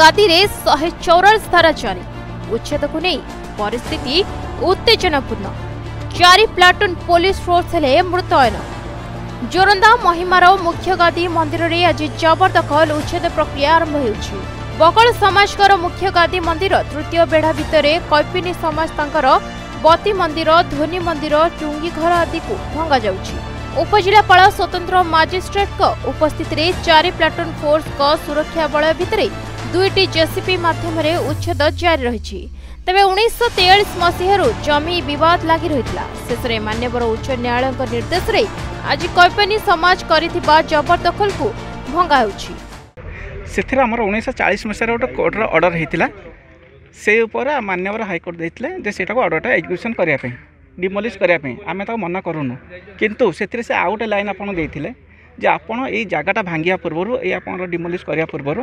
गादी रे 144 धारा जारी उच्छेद को नहीं परिस्थिति उत्तेजनापूर्ण। 4 प्लाटून पुलिस फोर्स हेले मृतयन। जोरंदा महिमार मुख्य गादी मंदिर रे आज जबरदखल उच्छेद प्रक्रिया आरंभ होइछि। बकल समाजकर मुख्य गादी मंदिर तृतीय बेढ़ा भितर कैपिनी समाज तांकर बत्ती मंदिर ध्वनि मंदिर चुंगी घर आदि को भंगा जाउछि। उपजिलापाल स्वतंत्र मजिस्ट्रेट उपस्थित रे 4 प्लाटून फोर्स का सुरक्षा बल भितर 2टी जेसीपी माध्यम रे उच्छेद जारी रहिछि। तेबे 1943 मसीह जमी बद लगी रही शेष में मान्यवर उच्च न्यायालय निर्देश रे आज कैपनी समाज कर जबरदखल को भंगा से आम 1940 मसीह गोटे कोर्टर अर्डर होता से मान्यवर हाइकोर्ट देते अर्डरटा एक्जिक्यूशन करने डिमोलीश करने आम मना करूँ कितु से आउ गोटे लाइन आपड़ देते जे आपण ये जगाटा भांगिया पूर्व ये आप डिमोलीश करने पूर्व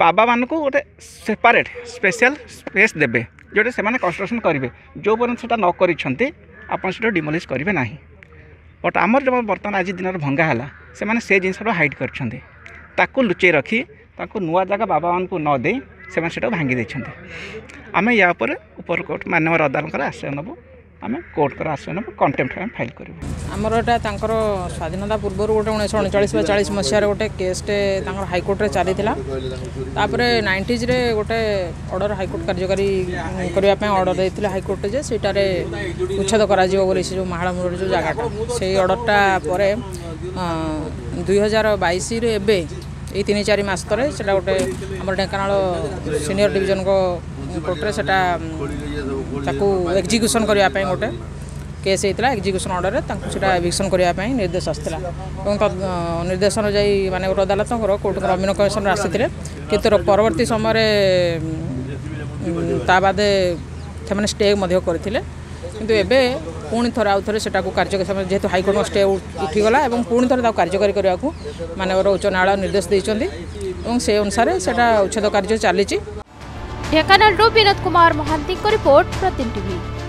बाबा मान को गोटे सेपरेट स्पेशल स्पेस देवे जोटे से कंस्ट्रक्शन करेंगे जो पर्यटन न कर डिमोलीश करेंगे ना। बट आमर जो बर्तमान आज दिन भंगा है से जिनसा हाइड कर लुचे रखी नुआ जगह बाबा मान को न दे से भांगी देते आम या उपर कोर्ट मानवर अदालत आश्रय नबू आम कोर्ट कर आश्रय नबू कंटेम्प्ट फाइल करूँ। आमर एटा स्वाधीनता पूर्व गोटे 1939 मसीहार गोटे केसटे हाइकोर्ट चली तापर 90s रे गोटे ऑर्डर हाइकोर्ट कार्यकारी करने ऑर्डर देते हाइकोर्ट जे सेटार उच्छेद कर जो महाड़ा मूल जो जगाटा से ऑर्डरटा पर 2022 ये 3-4 मस तक से गोटे आम ढेंकानाल सीनियर डिवीजन को कोर्टे से एक्जिक्यूशन करने गोटे केस होता एक्जिक्यूशन ऑर्डर से एविक्शन करने निर्देश आसाला निर्देश अनुजाई माने गोटे अदालत कोर्ट रमीन कमिशन आसी कि परवर्ती समय तादे से स्टे करते कितु एवं पुणी थर आउ थे कार्यकारी जेहतु हाइकोर्ट स्टे उठीगला और पुणी थर कार्यकारी करने को मानवर उच्च न्यायालय निर्देश देते से अनुसार से उच्छेद कार्य चली। Dhenkanal Vinod Kumar Mahanti report Pratidin TV.